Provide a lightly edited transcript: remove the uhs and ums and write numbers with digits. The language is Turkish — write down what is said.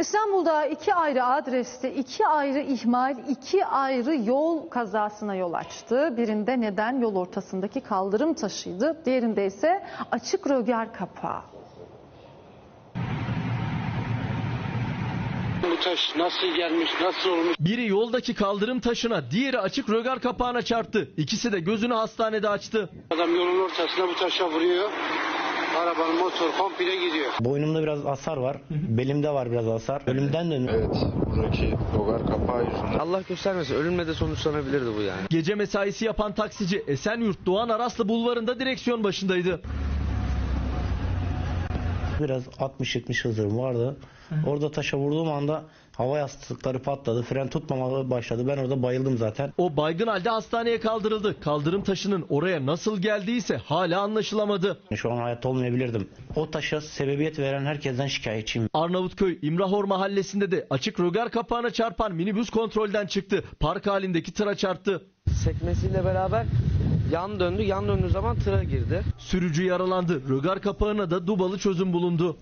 İstanbul'da iki ayrı adreste iki ayrı ihmal, iki ayrı yol kazasına yol açtı. Birinde neden yol ortasındaki kaldırım taşıydı, diğerinde ise açık rögar kapağı. Bu taş nasıl gelmiş, nasıl olmuş? Biri yoldaki kaldırım taşına, diğeri açık rögar kapağına çarptı. İkisi de gözünü hastanede açtı. Adam yolun ortasına bu taşa vuruyor. Arabanın motor komple gidiyor. Boynumda biraz hasar var. Belimde var biraz hasar. Ölümden dönüyor. Evet. Buradaki rögar kapağı yüzünden. Allah göstermesin. Ölümle de sonuçlanabilirdi bu yani. Gece mesaisi yapan taksici Esenyurt Doğan Araslı Bulvarı'nda direksiyon başındaydı. Biraz 60-70 hızım vardı. Orada taşa vurduğum anda hava yastıkları patladı. Fren tutmamaya başladı. Ben orada bayıldım zaten. O baygın halde hastaneye kaldırıldı. Kaldırım taşının oraya nasıl geldiyse hala anlaşılamadı. Şu an hayatta olmayabilirdim. O taşa sebebiyet veren herkesten şikayetçiyim. Arnavutköy İmrahor mahallesinde de açık rögar kapağına çarpan minibüs kontrolden çıktı. Park halindeki tıra çarptı. Sekmesiyle beraber yan döndü. Yan döndüğü zaman tıra girdi. Sürücü yaralandı. Rögar kapağına da dubalı çözüm bulundu.